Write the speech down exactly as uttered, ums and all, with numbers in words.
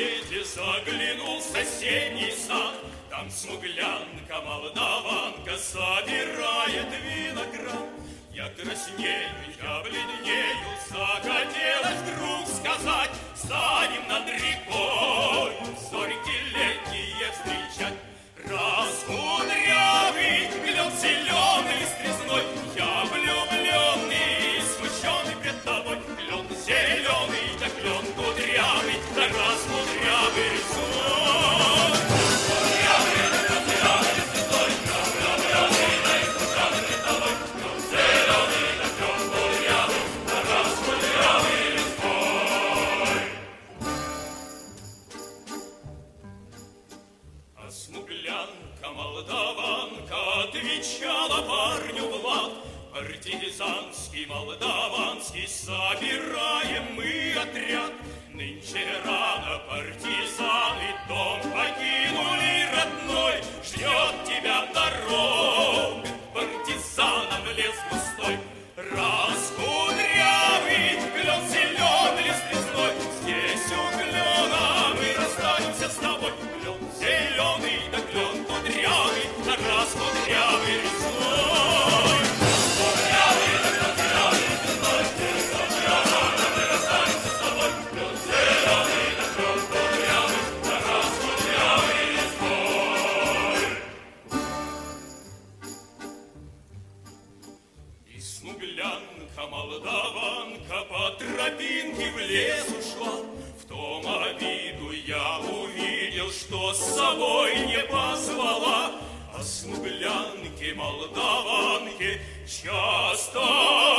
соседи заглянул в соседний сад. Там смуглянка, молдаванка, собирает виноград. Я краснею, я бледнею, захотелось вдруг сказать: станем над рекой зорьки летние встречать. Раскудрявый клен зеленый стрезной, я влюбленный, смущенный пред тобой. Клен зеленый, да клен кудрявый, да раскудрявый свой. Молдаванка отвечала парню в лад: партизанский, молдаванский, собираем мы отряд. Нынче рано партизаны дом покинули родной, ждет тебя дорога партизанам в лес густой. Раскудрявый клен зелен, лес лесной, здесь у клена мы расстанемся с тобой. Клен зеленый, да клен кудрявый, да раскудрявый лесной. Смуглянка, молдаванка по тропинке в лес ушла. В том обиду я увидел, что с собой не позвала. А смуглянке, молдаванке часто